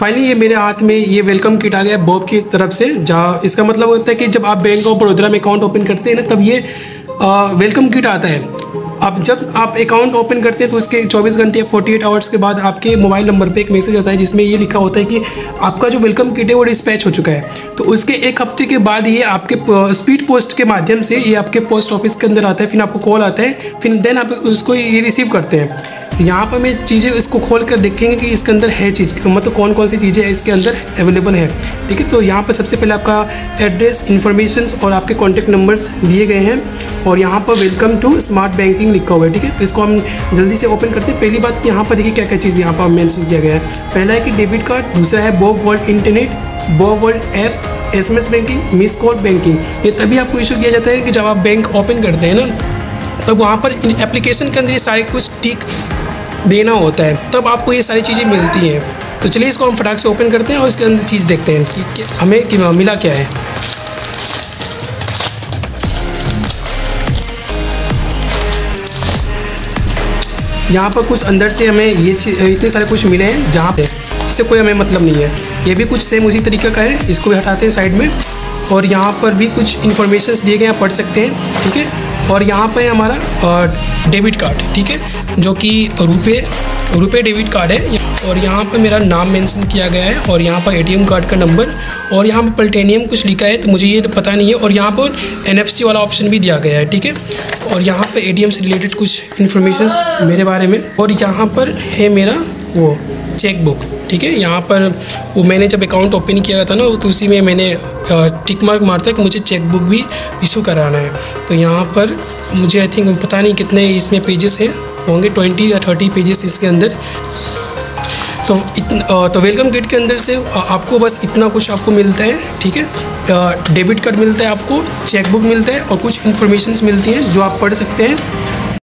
Finally ये मेरे हाथ में ये वेलकम किट आ गया बॉब की तरफ से, जहाँ इसका मतलब होता है कि जब आप बैंक ऑफ बड़ौदा में अकाउंट ओपन करते हैं ना, तब ये वेलकम किट आता है। अब जब आप अकाउंट ओपन करते हैं तो उसके 24 घंटे 48 आवर्स के बाद आपके मोबाइल नंबर पे एक मैसेज आता है जिसमें ये लिखा होता है कि आपका जो वेलकम किट है वो डिस्पैच हो चुका है। तो उसके एक हफ्ते के बाद ये आपके स्पीड पोस्ट के माध्यम से ये आपके पोस्ट ऑफिस के अंदर आता है, फिर आपको कॉल आता है, फिर देन आप उसको ये रिसीव करते हैं। यहाँ पर मैं चीज़ें इसको खोल कर देखेंगे कि इसके अंदर है चीज़, मतलब कौन कौन सी चीज़ें इसके अंदर अवेलेबल है। ठीक है, तो यहाँ पर सबसे पहले आपका एड्रेस इन्फॉर्मेशंस और आपके कॉन्टैक्ट नंबर्स दिए गए हैं और यहाँ पर वेलकम टू स्मार्ट बैंकिंग लिखा हुआ है। ठीक है, तो इसको हम जल्दी से ओपन करते हैं। पहली बात कि यहाँ पर देखिए क्या क्या चीज़ यहाँ पर मेंशन किया गया है। पहला है कि डेबिट कार्ड, दूसरा है BOB world internet, BOB world app, SMS banking, miss call banking. ये तभी आपको इशू किया जाता है कि जब आप बैंक ओपन करते हैं ना, तब वहाँ पर एप्लीकेशन के अंदर ये सारे कुछ टिक देना होता है, तब आपको ये सारी चीज़ें मिलती हैं। तो चलिए इसको हम फटाक से ओपन करते हैं और इसके अंदर चीज़ देखते हैं कि हमें मिला क्या है। यहाँ पर कुछ अंदर से हमें ये इतने सारे कुछ मिले हैं जहाँ पे इससे कोई हमें मतलब नहीं है। ये भी कुछ सेम उसी तरीके का है, इसको भी हटाते हैं साइड में। और यहाँ पर भी कुछ इन्फॉर्मेशंस दिए गए हैं, पढ़ सकते हैं। ठीक है, और यहाँ पे हमारा डेबिट कार्ड, ठीक है, जो कि रुपये डेबिट कार्ड है। और यहाँ पर मेरा नाम मेंशन किया गया है और यहाँ पर एटीएम कार्ड का नंबर और यहाँ पर प्लैटिनम कुछ लिखा है, तो मुझे ये पता नहीं है। और यहाँ पर एनएफसी वाला ऑप्शन भी दिया गया है। ठीक है, और यहाँ पर एटीएम से रिलेटेड कुछ इन्फॉर्मेशंस मेरे बारे में। और यहाँ पर है मेरा वो चेकबुक। ठीक है, यहाँ पर वो मैंने जब अकाउंट ओपन किया था ना, तो उसी में मैंने टिक मार्क मारता कि मुझे चेकबुक भी इशू कराना है। तो यहाँ पर मुझे आई थिंक पता नहीं कितने इसमें पेजेस हैं, होंगे 20 या 30 पेजेस इसके अंदर। तो वेलकम किट के अंदर से आपको बस इतना कुछ आपको मिलता है। ठीक है, डेबिट कार्ड मिलता है, आपको चेकबुक मिलता है और कुछ इन्फॉर्मेशंस मिलती हैं जो आप पढ़ सकते हैं।